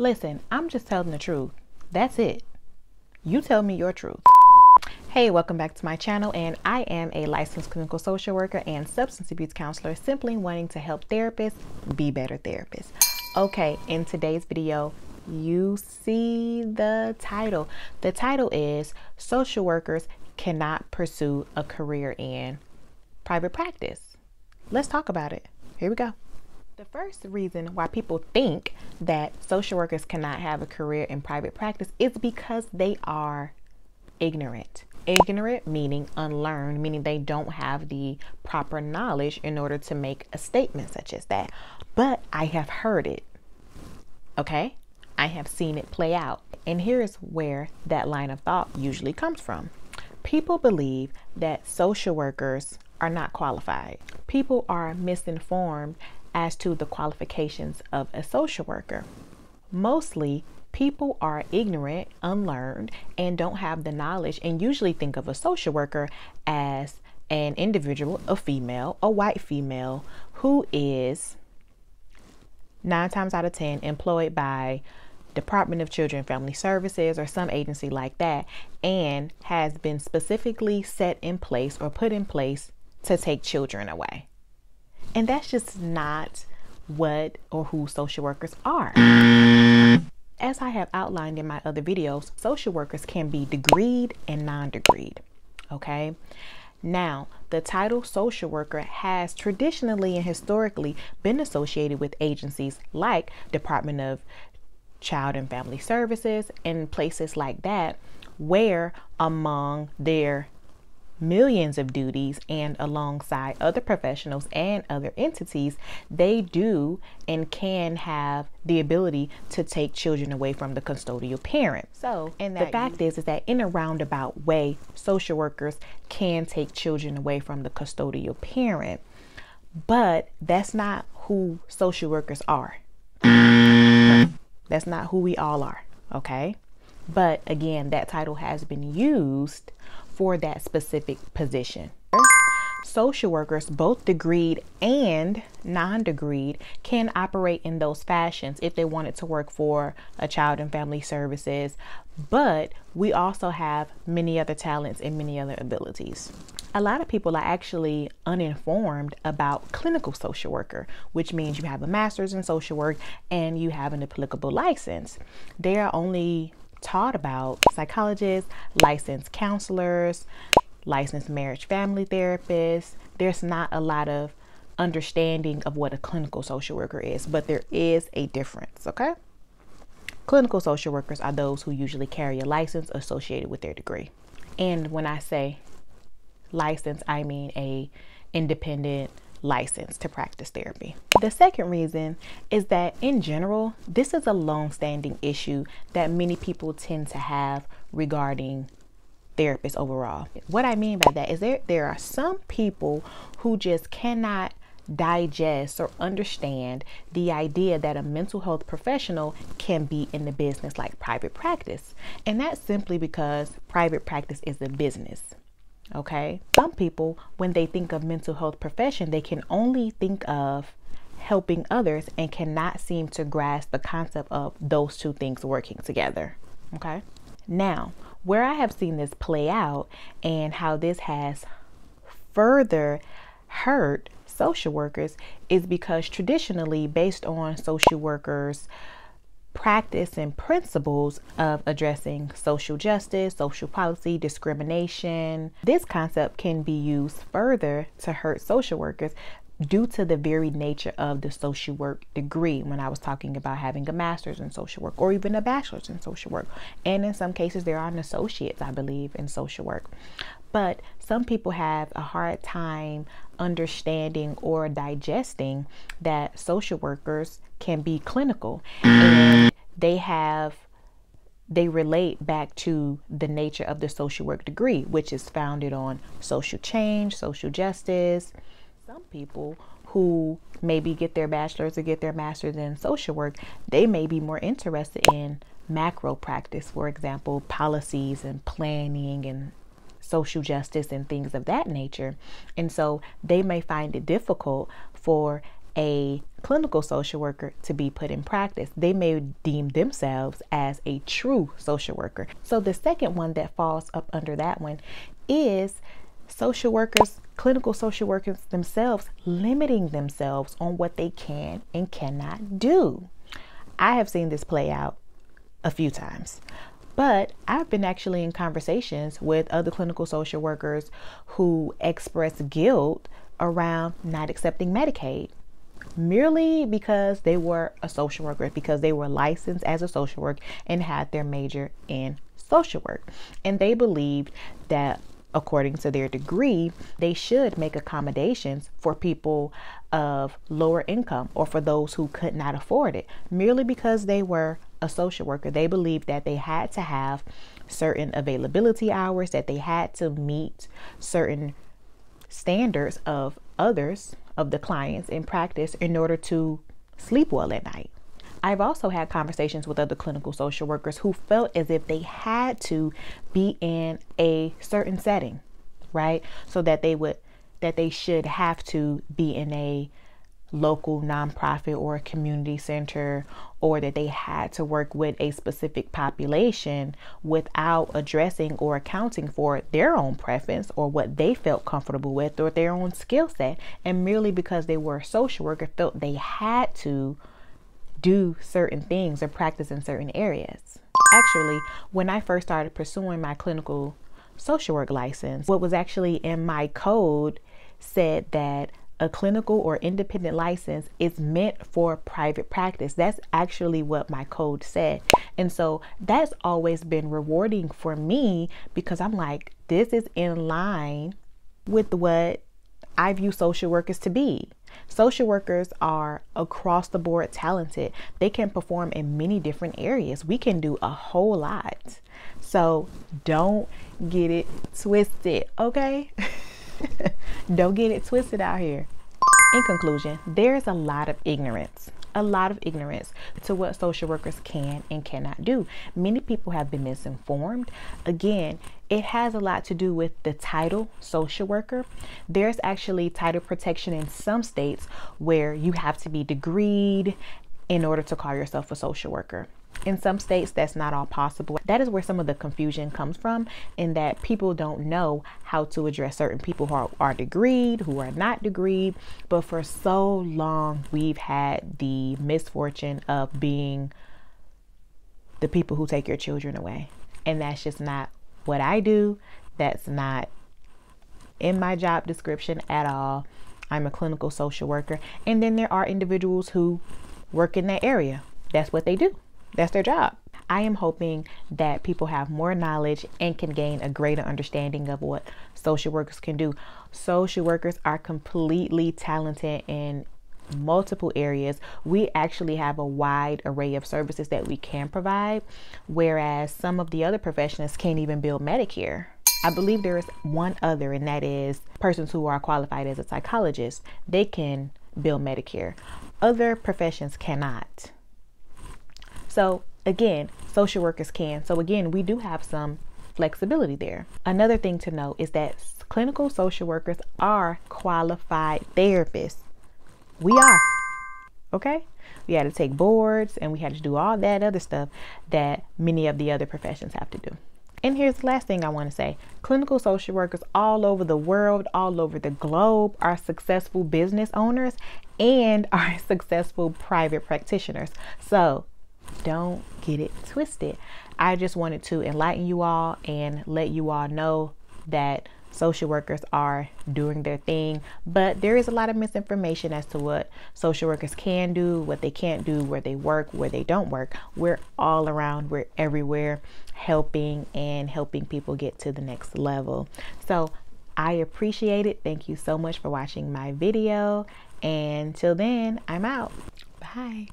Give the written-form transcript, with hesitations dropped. Listen, I'm just telling the truth. That's it. You tell me your truth. Hey, welcome back to my channel, and I am a licensed clinical social worker and substance abuse counselor, simply wanting to help therapists be better therapists. Okay, in today's video, you see the title. The title is Social Workers Cannot Pursue a Career in Private Practice. Let's talk about it. Here we go. The first reason why people think that social workers cannot have a career in private practice is because they are ignorant. Ignorant meaning unlearned, meaning they don't have the proper knowledge in order to make a statement such as that. But I have heard it, okay? I have seen it play out. And here is where that line of thought usually comes from. People believe that social workers are not qualified. People are misinformed as to the qualifications of a social worker. Mostly, people are ignorant, unlearned, and don't have the knowledge, and usually think of a social worker as an individual, a female, a white female, who is 9 times out of 10 employed by Department of Children and Family Services or some agency like that, and has been specifically set in place or put in place to take children away. And that's just not what or who social workers are. As I have outlined in my other videos, social workers can be degreed and non-degreed, okay? Now, the title social worker has traditionally and historically been associated with agencies like Department of Child and Family Services and places like that, where among their millions of duties and alongside other professionals and other entities, they do and can have the ability to take children away from the custodial parent. So, and the fact is that in a roundabout way, social workers can take children away from the custodial parent, but that's not who social workers are. That's not who we all are, okay? But again, that title has been used for that specific position. Social workers, both degreed and non-degreed, can operate in those fashions if they wanted to work for a Child and Family Services, but we also have many other talents and many other abilities. A lot of people are actually uninformed about clinical social worker, which means you have a master's in social work and you have an applicable license. They are only taught about psychologists, licensed counselors, licensed marriage family therapists. There's not a lot of understanding of what a clinical social worker is, but there is a difference, okay? Clinical social workers are those who usually carry a license associated with their degree. And when I say license, I mean a independent license to practice therapy. The second reason is that in general, this is a long-standing issue that many people tend to have regarding therapists overall. What I mean by that is there are some people who just cannot digest or understand the idea that a mental health professional can be in the business like private practice. And that's simply because private practice is a business. Okay, some people, when they think of mental health profession, they can only think of helping others and cannot seem to grasp the concept of those two things working together. Okay, now where I have seen this play out and how this has further hurt social workers is because traditionally, based on social workers' practice and principles of addressing social justice, social policy, discrimination, this concept can be used further to hurt social workers due to the very nature of the social work degree. When I was talking about having a master's in social work or even a bachelor's in social work, and in some cases there are an associates, I believe, in social work. But some people have a hard time understanding or digesting that social workers can be clinical, and they relate back to the nature of the social work degree, which is founded on social change, social justice. Some people who maybe get their bachelor's or get their master's in social work, they may be more interested in macro practice, for example, policies and planning and social justice and things of that nature. And so they may find it difficult for a clinical social worker to be put in practice. They may deem themselves as a true social worker. So the second one that falls up under that one is social workers, clinical social workers themselves, limiting themselves on what they can and cannot do. I have seen this play out a few times, but I've been actually in conversations with other clinical social workers who express guilt around not accepting Medicaid merely because they were a social worker, because they were licensed as a social worker and had their major in social work. And they believed that according to their degree, they should make accommodations for people of lower income or for those who could not afford it. Merely because they were a social worker, they believed that they had to have certain availability hours, that they had to meet certain standards of others, of the clients in practice, in order to sleep well at night. I've also had conversations with other clinical social workers who felt as if they had to be in a certain setting, right? So that they should have to be in a local nonprofit or a community center, or that they had to work with a specific population without addressing or accounting for their own preference or what they felt comfortable with or their own skill set. And merely because they were a social worker, felt they had to do certain things or practice in certain areas. Actually, when I first started pursuing my clinical social work license, what was actually in my code said that a clinical or independent license is meant for private practice. That's actually what my code said. And so that's always been rewarding for me, because I'm like, this is in line with what I view social workers to be. Social workers are across the board talented. They can perform in many different areas. We can do a whole lot. So don't get it twisted, okay? Don't get it twisted out here. In conclusion, there's a lot of ignorance to what social workers can and cannot do. Many people have been misinformed. Again, it has a lot to do with the title social worker. There's actually title protection in some states where you have to be degreed in order to call yourself a social worker. In some states, that's not all possible. That is where some of the confusion comes from, in that people don't know how to address certain people who are degreed, who are not degreed. But for so long, we've had the misfortune of being the people who take your children away. And that's just not what I do. That's not in my job description at all. I'm a clinical social worker. And then there are individuals who work in that area. That's what they do. That's their job. I am hoping that people have more knowledge and can gain a greater understanding of what social workers can do. Social workers are completely talented in multiple areas. We actually have a wide array of services that we can provide, whereas some of the other professionals can't even bill Medicare. I believe there is one other, and that is persons who are qualified as a psychologist. They can bill Medicare. Other professions cannot. So again, social workers can. So again, we do have some flexibility there. Another thing to know is that clinical social workers are qualified therapists. We are, okay? We had to take boards and we had to do all that other stuff that many of the other professions have to do. And here's the last thing I want to say. Clinical social workers all over the world, all over the globe, are successful business owners and are successful private practitioners. So don't get it twisted. I just wanted to enlighten you all and let you all know that social workers are doing their thing, but there is a lot of misinformation as to what social workers can do, what they can't do, where they work, where they don't work. We're all around, we're everywhere, helping people get to the next level. So I appreciate it. Thank you so much for watching my video. And till then, I'm out. Bye.